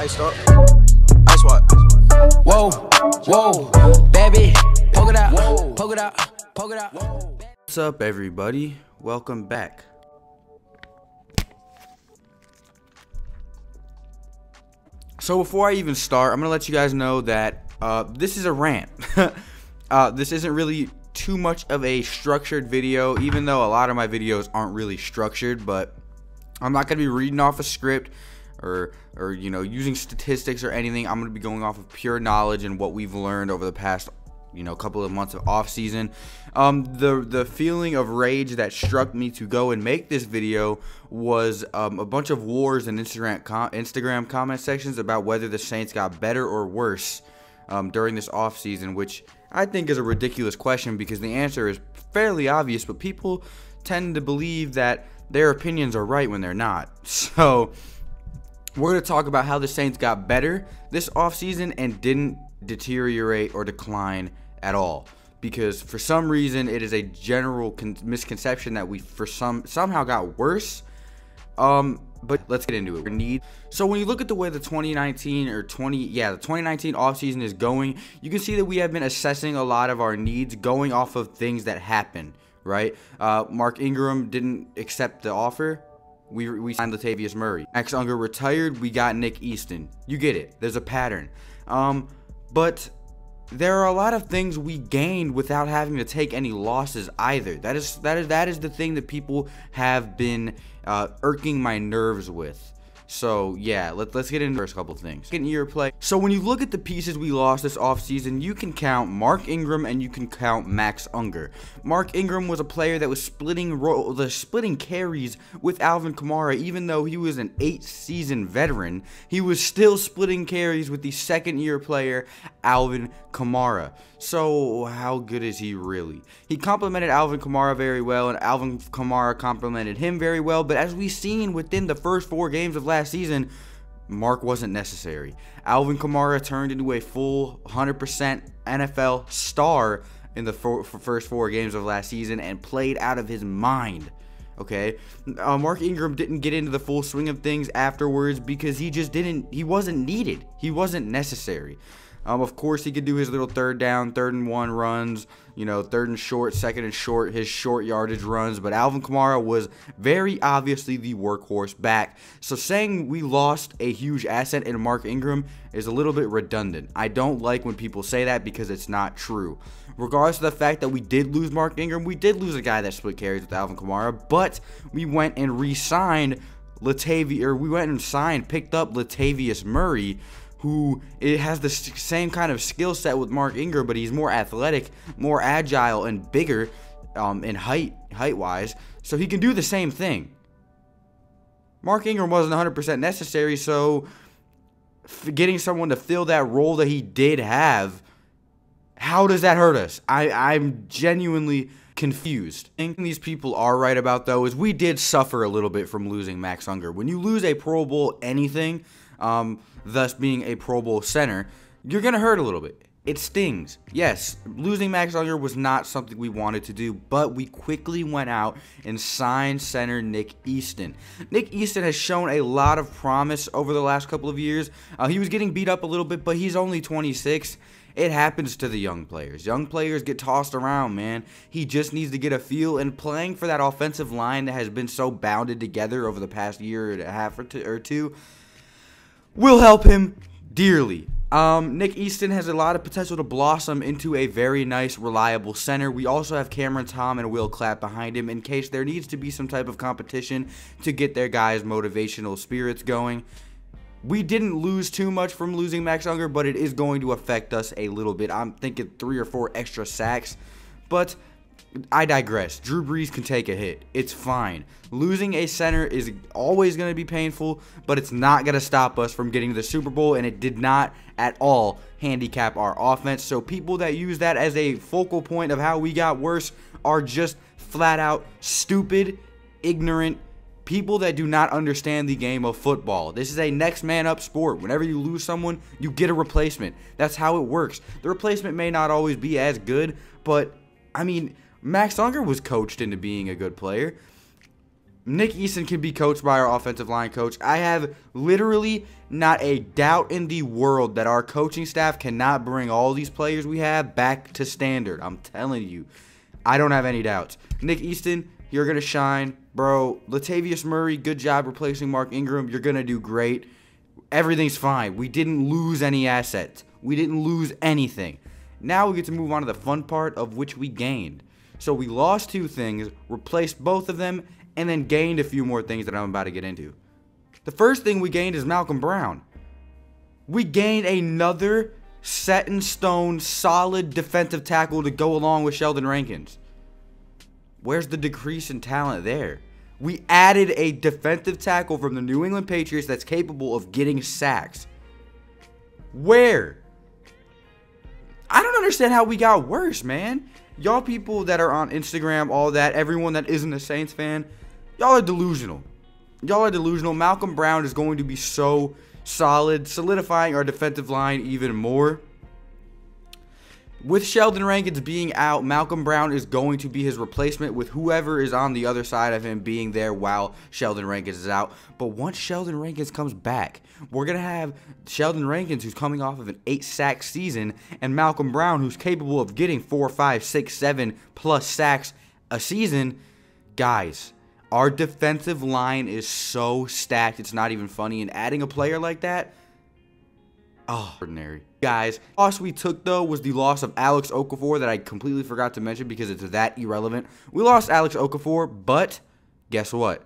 Iced up. Ice what? Whoa, whoa, baby. Poke it out. Whoa. Poke it out. Poke it out. Whoa. What's up, everybody? Welcome back. So before I even start, I'm going to let you guys know that this is a rant. This isn't really too much of a structured video, even though a lot of my videos aren't really structured, but I'm not going to be reading off a script or you know, using statistics or anything. I'm going to be going off of pure knowledge and what we've learned over the past, you know, couple of months of off season. The feeling of rage that struck me to go and make this video was a bunch of wars in Instagram comment sections about whether the Saints got better or worse during this off season, which I think is a ridiculous question because the answer is fairly obvious, but people tend to believe that their opinions are right when they're not. So we're going to talk about how the Saints got better this off season and didn't deteriorate or decline at all, because for some reason it is a general misconception that we somehow got worse. But let's get into it. So when you look at the way the 2019 offseason is going, you can see that we have been assessing a lot of our needs going off of things that happen, right? Mark Ingram didn't accept the offer. We signed Latavius Murray. Max Unger retired. We got Nick Easton. You get it. There's a pattern. But there are a lot of things we gained without having to take any losses either. That is the thing that people have been irking my nerves with. So yeah, let's get into the first couple things. Second year play. So when you look at the pieces we lost this offseason, you can count Mark Ingram and you can count Max Unger. Mark Ingram was a player that was splitting carries with Alvin Kamara. Even though he was an 8-season veteran, he was still splitting carries with the second-year player Alvin Kamara. So how good is he really? He complimented Alvin Kamara very well, and Alvin Kamara complimented him very well. But as we've seen within the first 4 games of last season, Mark wasn't necessary. Alvin Kamara turned into a full 100% NFL star in the first 4 games of last season and played out of his mind. Okay, Mark Ingram didn't get into the full swing of things afterwards because he just didn't. He wasn't needed. He wasn't necessary. Of course, he could do his little third down, 3rd and 1 runs, you know, 3rd and short, 2nd and short, his short yardage runs. But Alvin Kamara was very obviously the workhorse back. So saying we lost a huge asset in Mark Ingram is a little bit redundant. I don't like when people say that because it's not true. Regardless of the fact that we did lose Mark Ingram, we did lose a guy that split carries with Alvin Kamara, but we went and picked up Latavius Murray, who has the same kind of skill set with Mark Ingram, but he's more athletic, more agile, and bigger in height-wise, so he can do the same thing. Mark Ingram wasn't 100% necessary, so getting someone to fill that role that he did have, how does that hurt us? I'm genuinely confused. The thing these people are right about, though, is we did suffer a little bit from losing Max Unger. When you lose a Pro Bowl anything, thus being a Pro Bowl center, you're going to hurt a little bit. It stings. Yes, losing Max Unger was not something we wanted to do, but we quickly went out and signed center Nick Easton. Nick Easton has shown a lot of promise over the last couple of years. He was getting beat up a little bit, but he's only 26. It happens to the young players. Young players get tossed around, man. He just needs to get a feel, and playing for that offensive line that has been so bounded together over the past year and a half or two will help him dearly. Nick Easton has a lot of potential to blossom into a very nice, reliable center. We also have Cameron Tom and Will Clapp behind him in case there needs to be some type of competition to get their guys' motivational spirits going. We didn't lose too much from losing Max Unger, but it is going to affect us a little bit. I'm thinking 3 or 4 extra sacks, but I digress. Drew Brees can take a hit. It's fine. Losing a center is always going to be painful, but it's not going to stop us from getting to the Super Bowl, and it did not at all handicap our offense. So people that use that as a focal point of how we got worse are just flat-out stupid, ignorant people that do not understand the game of football. This is a next man up sport. Whenever you lose someone, you get a replacement. That's how it works. The replacement may not always be as good, but, I mean, Max Unger was coached into being a good player. Nick Easton can be coached by our offensive line coach. I have literally not a doubt in the world that our coaching staff cannot bring all these players we have back to standard. I'm telling you. I don't have any doubts. Nick Easton, you're going to shine. Bro, Latavius Murray, good job replacing Mark Ingram. You're going to do great. Everything's fine. We didn't lose any assets. We didn't lose anything. Now we get to move on to the fun part of which we gained. So we lost two things, replaced both of them, and then gained a few more things that I'm about to get into. The first thing we gained is Malcolm Brown. We gained another set-in-stone, solid defensive tackle to go along with Sheldon Rankins. Where's the decrease in talent there? We added a defensive tackle from the New England Patriots that's capable of getting sacks. Where? I don't understand how we got worse, man. Y'all people that are on Instagram, all that, everyone that isn't a Saints fan, y'all are delusional. Y'all are delusional. Malcolm Brown is going to be so solid, solidifying our defensive line even more. With Sheldon Rankins being out, Malcolm Brown is going to be his replacement with whoever is on the other side of him being there while Sheldon Rankins is out. But once Sheldon Rankins comes back, we're going to have Sheldon Rankins, who's coming off of an 8-sack season, and Malcolm Brown, who's capable of getting 4, 5, 6, 7-plus sacks a season. Guys, our defensive line is so stacked, it's not even funny. And adding a player like that, oh, ordinary. Guys, the loss we took, though, was the loss of Alex Okafor that I completely forgot to mention because it's that irrelevant. We lost Alex Okafor, but guess what?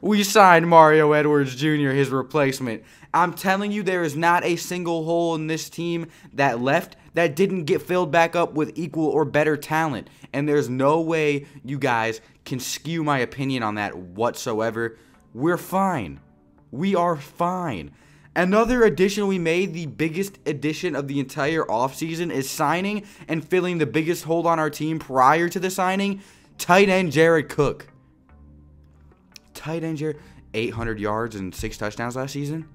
We signed Mario Edwards Jr., his replacement. I'm telling you, there is not a single hole in this team that left that didn't get filled back up with equal or better talent. And there's no way you guys can skew my opinion on that whatsoever. We're fine. We are fine. Another addition we made, the biggest addition of the entire offseason, is signing and filling the biggest hole on our team prior to the signing, tight end Jared Cook. Tight end Jared, 800 yards and 6 touchdowns last season.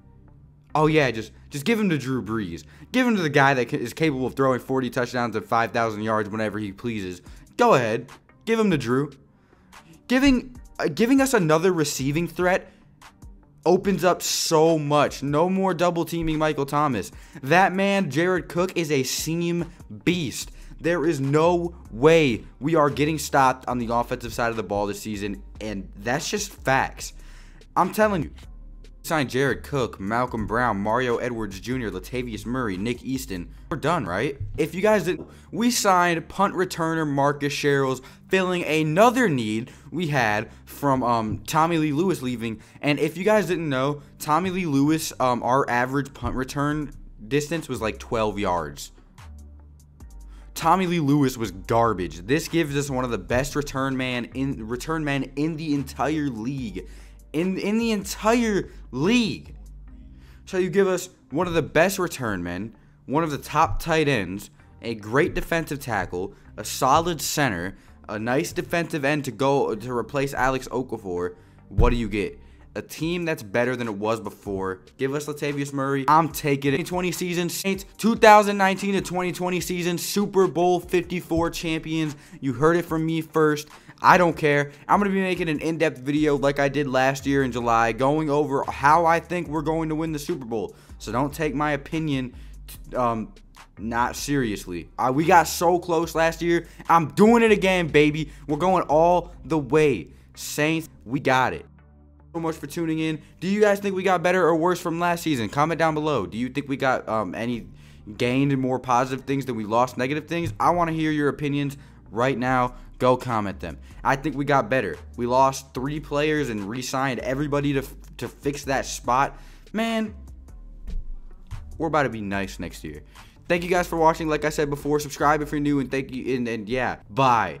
Oh yeah, just give him to Drew Brees. Give him to the guy that is capable of throwing 40 touchdowns and 5,000 yards whenever he pleases. Go ahead, give him to Drew. Giving us another receiving threat opens up so much. No more double teaming Michael Thomas. That man, Jared Cook, is a seam beast. There is no way we are getting stopped on the offensive side of the ball this season, and that's just facts. I'm telling you. Sign Jared Cook, Malcolm Brown, Mario Edwards Jr., Latavius Murray, Nick Easton. We're done, right? If you guys didn't, we signed punt returner Marcus Sherels, filling another need we had from Tommy Lee Lewis leaving. And if you guys didn't know, Tommy Lee Lewis, our average punt return distance was like 12 yards. Tommy Lee Lewis was garbage. This gives us one of the best return men in the entire league. In the entire league. So you give us one of the best return men, one of the top tight ends, a great defensive tackle, a solid center, a nice defensive end to replace Alex Okafor. What do you get? A team that's better than it was before. Give us Latavius Murray. I'm taking it. 2020 season Saints, 2019 to 2020 season Super Bowl 54 champions. You heard it from me first. I don't care. I'm going to be making an in-depth video like I did last year in July, going over how I think we're going to win the Super Bowl. So don't take my opinion not seriously. We got so close last year. I'm doing it again, baby. We're going all the way. Saints, we got it. Thank you so much for tuning in. Do you guys think we got better or worse from last season? Comment down below. Do you think we got any gained and more positive things than we lost negative things? I want to hear your opinions right now. Go comment them. I think we got better. We lost 3 players and re-signed everybody to fix that spot. Man, we're about to be nice next year. Thank you guys for watching. Like I said before, subscribe if you're new, and thank you, and yeah, bye.